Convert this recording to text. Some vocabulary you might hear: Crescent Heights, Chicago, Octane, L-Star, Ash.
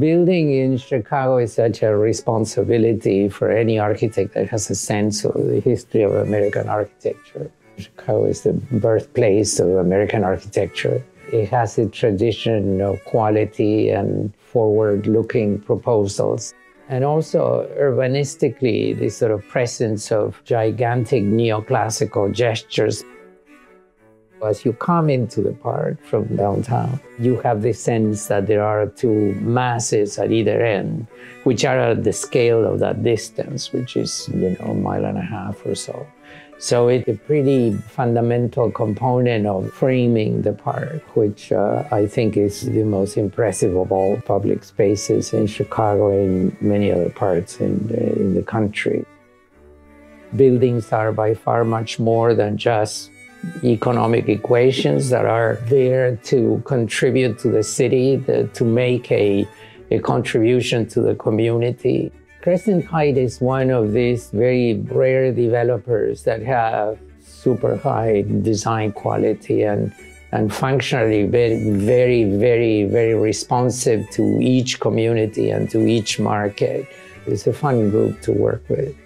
Building in Chicago is such a responsibility for any architect that has a sense of the history of American architecture. Chicago is the birthplace of American architecture. It has a tradition of quality and forward-looking proposals. And also, urbanistically, this sort of presence of gigantic neoclassical gestures. As you come into the park from downtown, you have the sense that there are two masses at either end, which are at the scale of that distance, which is, a mile and a half or so. So it's a pretty fundamental component of framing the park, which I think is the most impressive of all public spaces in Chicago and many other parts in the country. Buildings are by far much more than just economic equations that are there to contribute to the city, to make a contribution to the community. Crescent Heights is one of these very rare developers that have super high design quality and functionally very, very, very responsive to each community and to each market. It's a fun group to work with.